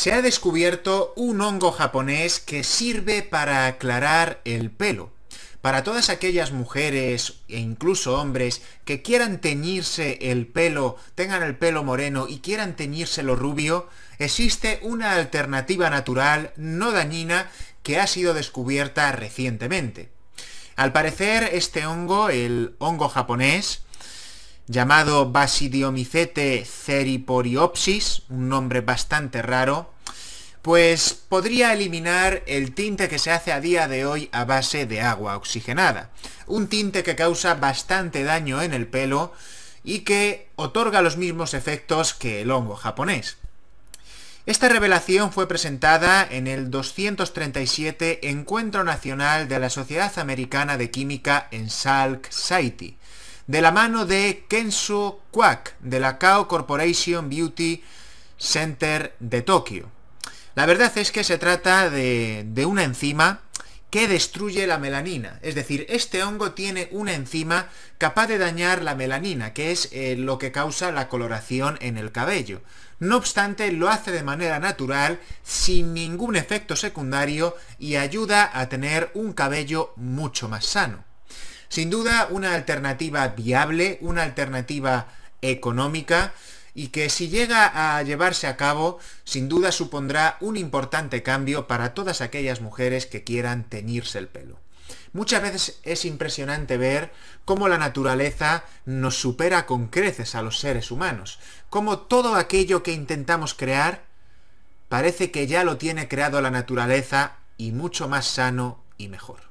Se ha descubierto un hongo japonés que sirve para aclarar el pelo. Para todas aquellas mujeres e incluso hombres que quieran teñirse el pelo, tengan el pelo moreno y quieran teñírselo rubio, existe una alternativa natural no dañina que ha sido descubierta recientemente. Al parecer, este hongo, el hongo japonés, llamado Basidiomicete ceriporiopsis, un nombre bastante raro, pues podría eliminar el tinte que se hace a día de hoy a base de agua oxigenada. Un tinte que causa bastante daño en el pelo y que otorga los mismos efectos que el hongo japonés. Esta revelación fue presentada en el 237 Encuentro Nacional de la Sociedad Americana de Química en Salt Lake City, de la mano de Kenso Kwak, de la Kao Corporation Beauty Center de Tokio. La verdad es que se trata de una enzima que destruye la melanina. Es decir, este hongo tiene una enzima capaz de dañar la melanina, que es lo que causa la coloración en el cabello. No obstante, lo hace de manera natural, sin ningún efecto secundario, y ayuda a tener un cabello mucho más sano. Sin duda, una alternativa viable, una alternativa económica, y que si llega a llevarse a cabo, sin duda supondrá un importante cambio para todas aquellas mujeres que quieran teñirse el pelo. Muchas veces es impresionante ver cómo la naturaleza nos supera con creces a los seres humanos, cómo todo aquello que intentamos crear parece que ya lo tiene creado la naturaleza, y mucho más sano y mejor.